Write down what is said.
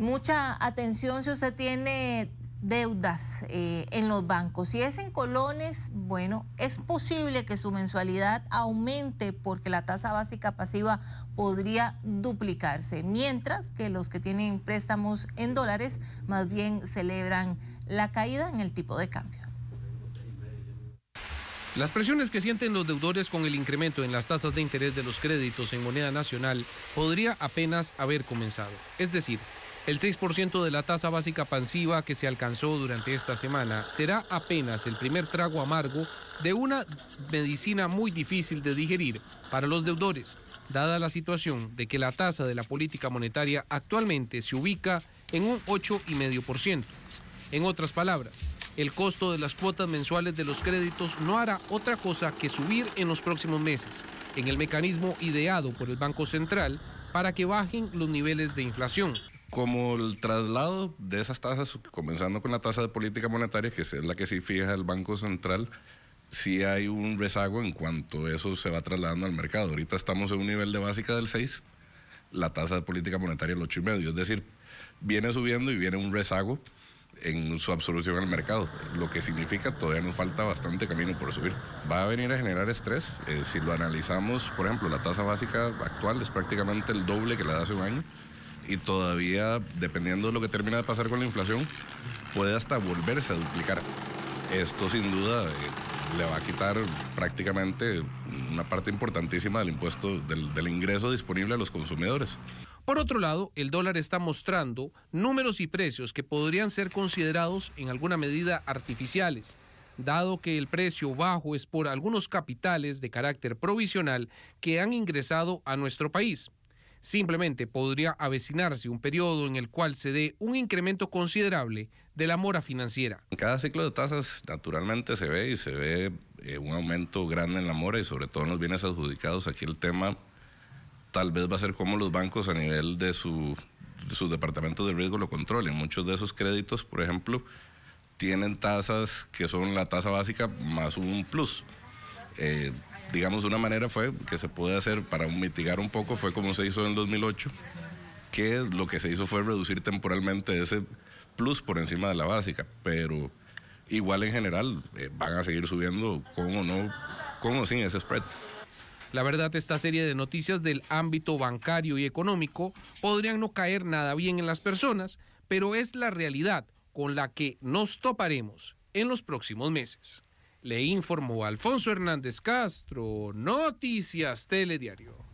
Mucha atención si usted tiene deudas en los bancos. Si es en colones, bueno, es posible que su mensualidad aumente porque la tasa básica pasiva podría duplicarse, mientras que los que tienen préstamos en dólares más bien celebran la caída en el tipo de cambio. Las presiones que sienten los deudores con el incremento en las tasas de interés de los créditos en moneda nacional podría apenas haber comenzado. Es decir, el 6% de la tasa básica pasiva que se alcanzó durante esta semana será apenas el primer trago amargo de una medicina muy difícil de digerir para los deudores, dada la situación de que la tasa de la política monetaria actualmente se ubica en un 8,5%. En otras palabras, el costo de las cuotas mensuales de los créditos no hará otra cosa que subir en los próximos meses, en el mecanismo ideado por el Banco Central para que bajen los niveles de inflación. Como el traslado de esas tasas, comenzando con la tasa de política monetaria, que es la que sí fija el Banco Central, sí hay un rezago en cuanto eso se va trasladando al mercado. Ahorita estamos en un nivel de básica del 6, la tasa de política monetaria el 8,5, es decir, viene subiendo y viene un rezago en su absorción al mercado, lo que significa todavía nos falta bastante camino por subir. Va a venir a generar estrés. Si lo analizamos, por ejemplo, la tasa básica actual es prácticamente el doble que la de hace un año y todavía, dependiendo de lo que termina de pasar con la inflación, puede hasta volverse a duplicar. Esto sin duda le va a quitar prácticamente una parte importantísima del impuesto, del ingreso disponible a los consumidores. Por otro lado, el dólar está mostrando números y precios que podrían ser considerados en alguna medida artificiales, dado que el precio bajo es por algunos capitales de carácter provisional que han ingresado a nuestro país. Simplemente podría avecinarse un periodo en el cual se dé un incremento considerable de la mora financiera. En cada ciclo de tasas naturalmente se ve un aumento grande en la mora y sobre todo en los bienes adjudicados. Aquí el tema tal vez va a ser cómo los bancos a nivel de sus departamentos de riesgo lo controlen. Muchos de esos créditos, por ejemplo, tienen tasas que son la tasa básica más un plus. Digamos, una manera fue que se puede hacer para mitigar un poco, fue como se hizo en 2008, que lo que se hizo fue reducir temporalmente ese plus por encima de la básica, pero igual en general van a seguir subiendo con o sin ese spread. La verdad, esta serie de noticias del ámbito bancario y económico podrían no caer nada bien en las personas, pero es la realidad con la que nos toparemos en los próximos meses. Le informó Alfonso Hernández Castro, Noticias Telediario.